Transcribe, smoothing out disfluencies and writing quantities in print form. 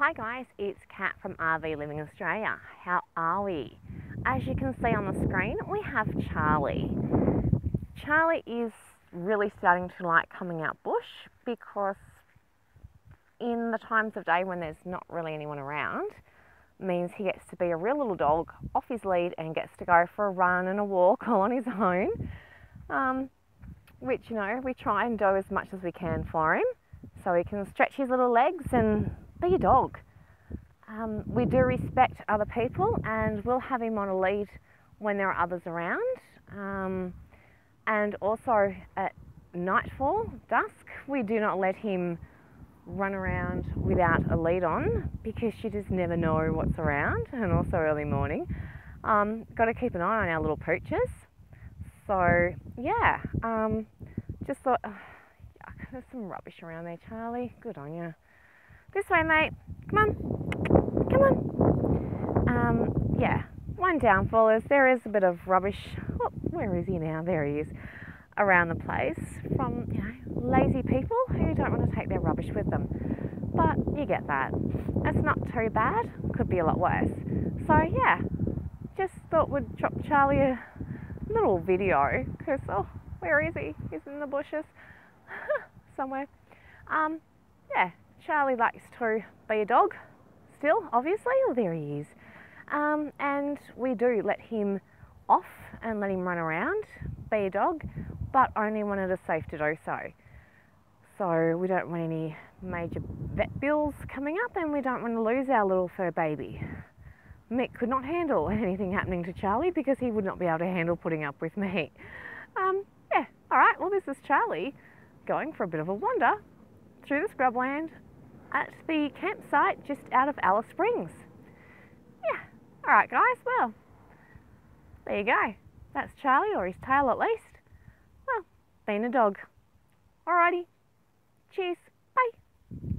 Hi guys, it's Kat from RV Living Australia. How are we? As you can see on the screen, we have Charlie. Charlie is really starting to like coming out bush because in the times of day when there's not really anyone around means he gets to be a real little dog off his lead and gets to go for a run and a walk all on his own, which, you know, we try and do as much as we can for him so he can stretch his little legs and be a dog. We do respect other people and we'll have him on a lead when there are others around. And also at nightfall, dusk, we do not let him run around without a lead on because you just never know what's around, and also early morning. Got to keep an eye on our little pooches. So yeah, just thought, oh, yuck, there's some rubbish around there, Charlie. Good on you. This way, mate. Come on. Come on. Yeah, one downfall is there is a bit of rubbish. Oh, where is he now? There he is. Around the place from, you know, lazy people who don't want to take their rubbish with them. But you get that. It's not too bad. Could be a lot worse. So, yeah, just thought we'd drop Charlie a little video because, oh, where is he? He's in the bushes somewhere. Yeah. Charlie likes to be a dog still, obviously. Oh, there he is. And we do let him off and let him run around, be a dog, but only when it is safe to do so. So we don't want any major vet bills coming up, and we don't want to lose our little fur baby. Mick could not handle anything happening to Charlie because he would not be able to handle putting up with me. Yeah, all right, well, this is Charlie going for a bit of a wander through the scrubland at the campsite just out of Alice Springs. Yeah, all right guys, well, there you go. That's Charlie, or his tail at least. Well, being a dog. Alrighty, cheers, bye.